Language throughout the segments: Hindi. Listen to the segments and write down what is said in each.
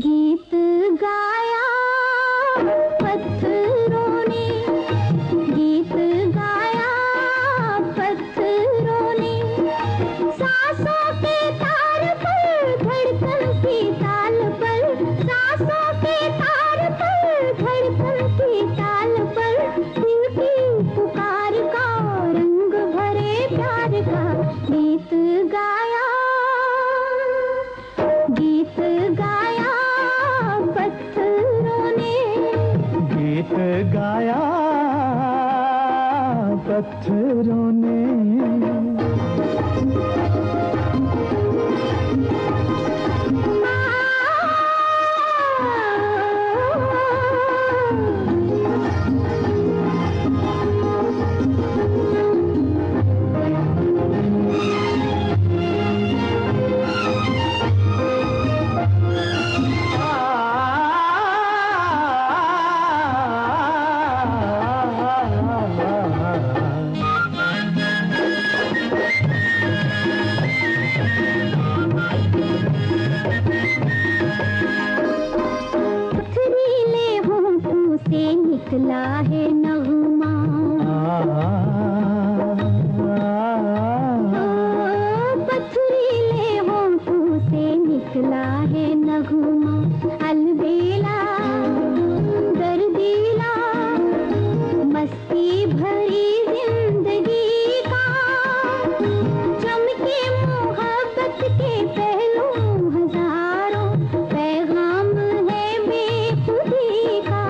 गीत गाया पत्थरों ने, गीत गाया पत्थरों ने, सांसों के तार पर धड़कन की ताल पर, सांसों के तार पर धड़कन की ताल पर, दिल की पुकार का रंग भरे प्यार का गीत गाया, गीत गाया पत्थरों ने, गीत गाया पत्थरों ने। निकला है नगमा, पथरीले होंठों से निकला है नगमा, अलबेला दर्दीला मस्ती भरी जिंदगी का, चमके मोहब्बत के पहलू हजारों, पैगाम है बेखुदी का,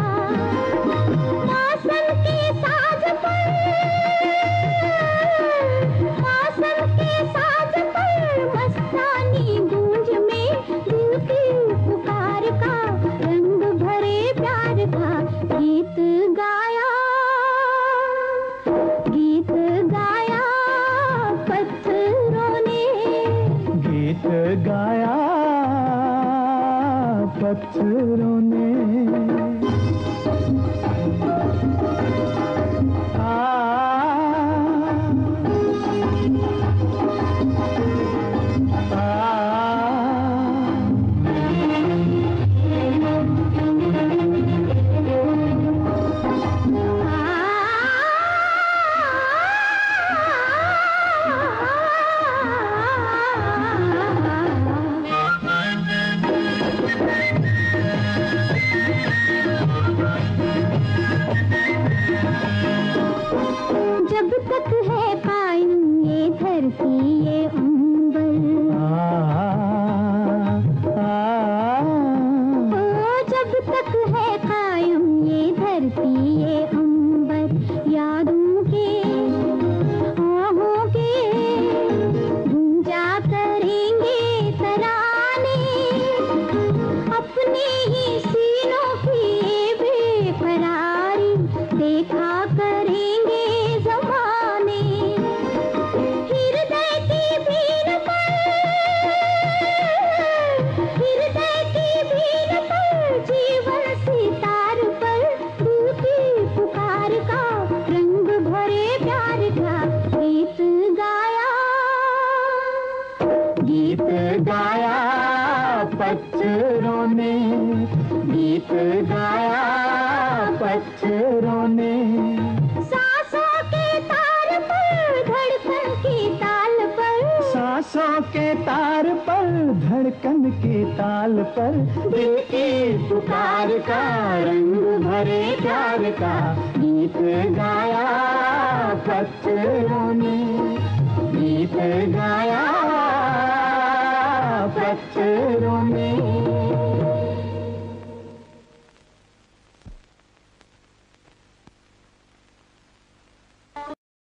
गीत गाया पत्थरों ने, गीत गाया पत्थरों ने। जब तक है पानी ये धरती ये अंबर, जब तक है कायम ये धरती ये अंबर, यादों के आहों के गूंजा करेंगे तराने, अपने ही सीनों की ये बेकरारी देखा करेंगे जमाने, हृदय की भीड़ पर जीवन सितार पर, दिल की पुकार का रंग भरे प्यार का गीत गाया, गीत गाया पत्थरों ने, गीत गाया पत्थरों ने, सांसों के तार पर धड़कन की ताल पर, सांसों के तार पर धड़कन की ताल पर, दिल की पुकार का रंग भरे प्यार का गीत गाया पत्थरों ने, गीत गाया पत्थरों ने।